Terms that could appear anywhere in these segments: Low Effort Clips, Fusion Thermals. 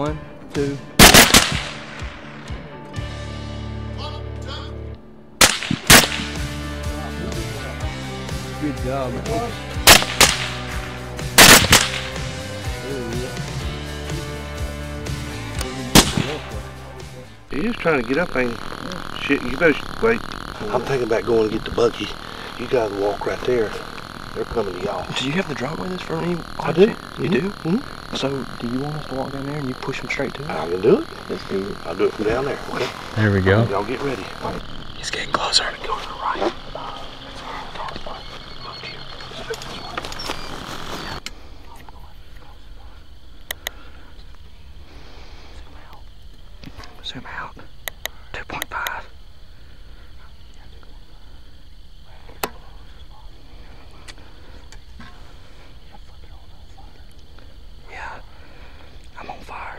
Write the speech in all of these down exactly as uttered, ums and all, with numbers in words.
One, two. Good job, man. He was trying to get up, ain't he? Shit, you better wait. I'm thinking about going to get the buggy. You guys walk right there. They're coming to y'all. Do you have the driveway this for me? I do. You mm-hmm. do? Mm-hmm. So, do you want us to walk down there and you push them straight to it? I can do it. Let's do it. I'll do it from down there, okay? There we go. Y'all get ready. He's getting closer. Go to the right. Zoom out. two point five. Yeah, I'm on fire.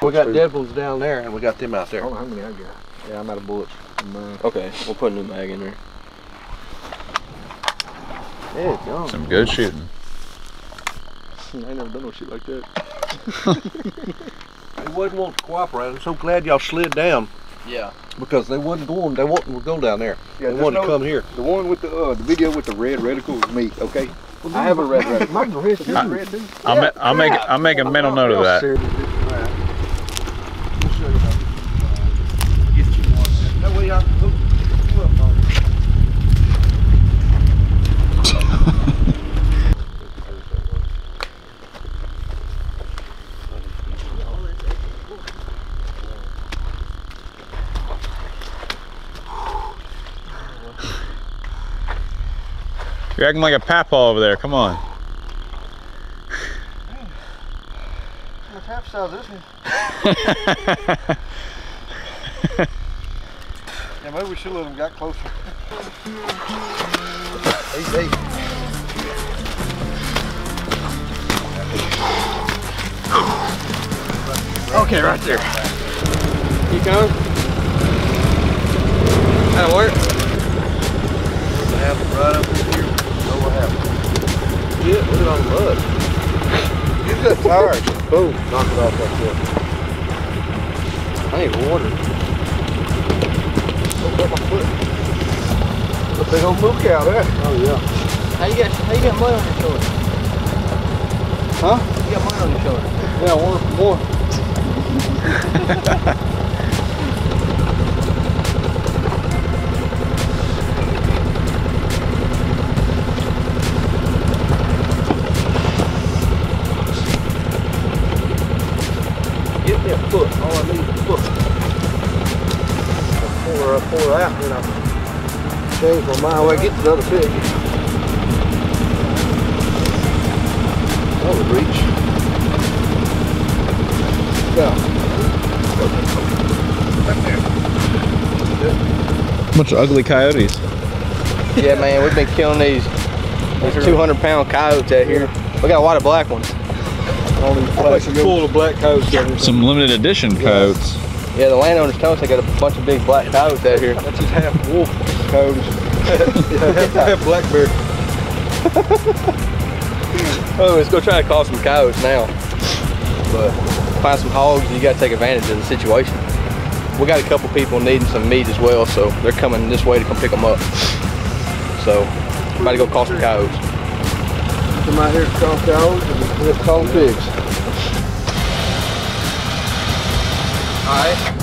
We got Devils down there, and we got them out there. Oh, how many I got? Yeah, I'm out of bullets. Okay, we'll put a new mag in there. There it goes. Some good shooting. I ain't never done no shit like that. They wasn't wanting to cooperate. I'm so glad y'all slid down. Yeah. Because they wasn't going. They wasn't going down there. Yeah, they wanted no, to come here. The one with the uh, the video with the red reticle was me. Okay. Well, I have a red reticle. My wrist is red, dude. I'll, yeah, ma I'll yeah. make I'll make a mental note of that. Serious. You're acting like a papa over there. Come on. How pap size is he? Yeah, maybe we should let him get closer. He's eight. Okay, right there. You going? That'll work. Have it right up here. Yeah, put it on the mud. You got tires. Boom, knock it off like that. I ain't water. Look at my foot. It's a big old milk cow there. Oh yeah. How you got how you got mud on your shoulder? Huh? You got mud on your shoulder. Yeah, one for more. Foot, all I need is a foot. I pour her, pour her out, and I change my mind when I get to the other fish. That would reach. Yeah. Bunch of ugly coyotes. Yeah, man, we've been killing these, these two hundred pound coyotes out here. We got a lot of black ones. All these black, full of black coyotes. Some limited edition coyotes. Yeah, yeah, the landowners tell us they got a bunch of big black coyotes out here. That's just half wolf coyotes. Half, half black bear. Oh, let's go try to call some coyotes now. But find some hogs, you gotta take advantage of the situation. We got a couple people needing some meat as well, so they're coming this way to come pick them up. So, I'm about to go call some coyotes. Come out here to call coyotes. Let's call them pigs. Alright. Alright.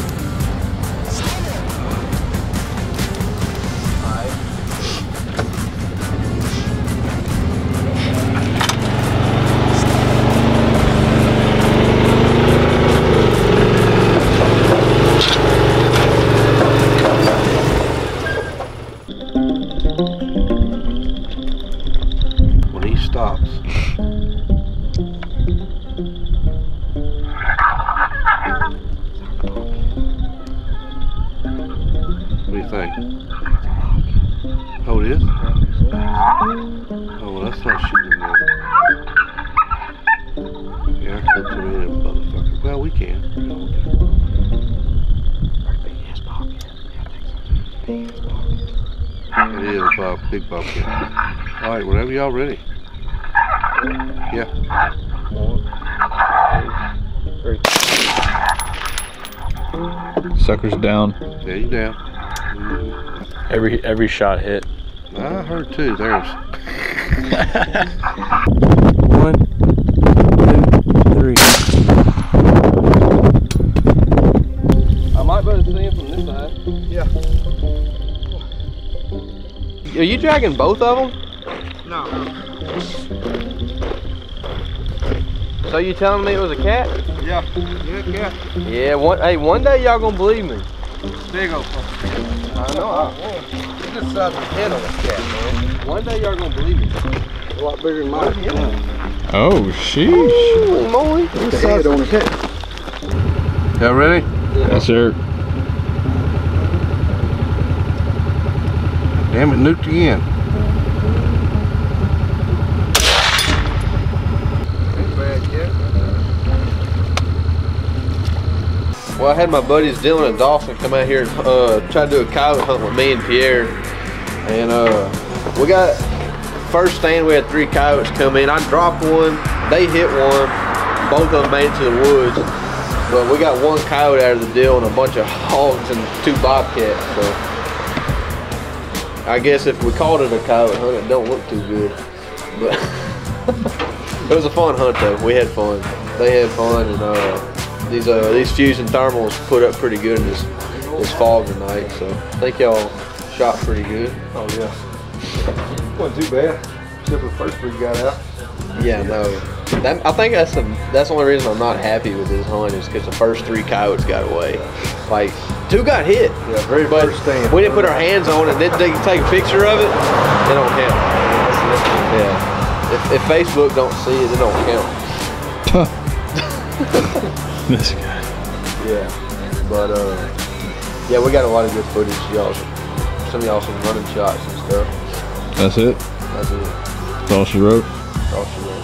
Oh, it is? Oh, well, that's not shooting there. Yeah, I could put it in, motherfucker. Well, we can. No, we can. Big ass pocket. Big ass pocket. It is a pop, big pocket. Alright, whenever y'all ready. Yeah. One, two, three. Sucker's down. Yeah, you down. Every every shot hit. I heard two. There's one, two, three. I might be able to see him from this side. Yeah. Are you dragging both of them? No. So you telling me it was a cat? Yeah. Yeah, cat. Yeah. One. Hey, one day y'all gonna believe me. Big old fucker. I know I won. It's the size of a head on this cat, man. One day y'all gonna believe it. A lot bigger than mine. Yeah. Oh, sheesh. Ooh, moly. It's the size on his head. Y'all ready? Yeah. Yes, sir. Damn it, nuked again. Ain't bad yet. Well, I had my buddies Dylan and Dawson come out here and uh, try to do a coyote hunt with me and Pierre. And uh, we got, first stand we had three coyotes come in. I dropped one, they hit one, both of them made it to the woods. But we got one coyote out of the deal and a bunch of hogs and two bobcats. So I guess if we called it a coyote hunt, it don't look too good. But it was a fun hunt though, we had fun. They had fun, and uh, these, uh, these Fusion Thermals put up pretty good in this, this fog tonight. So thank y'all. Shot pretty good. Oh yeah. Wasn't too bad. Except for the first we got out. Yeah, no. That, I think that's the that's the only reason I'm not happy with this hunt is because the first three coyotes got away. Like two got hit. Yeah, very much. We didn't put our hands on it. Did they take a picture of it? It don't count. Yeah. If, if Facebook don't see it, it don't count. This guy. Yeah. But uh, yeah, we got a lot of good footage, y'all. Some of y'all some running shots and stuff. That's it? That's it. That's all she wrote? That's all she wrote.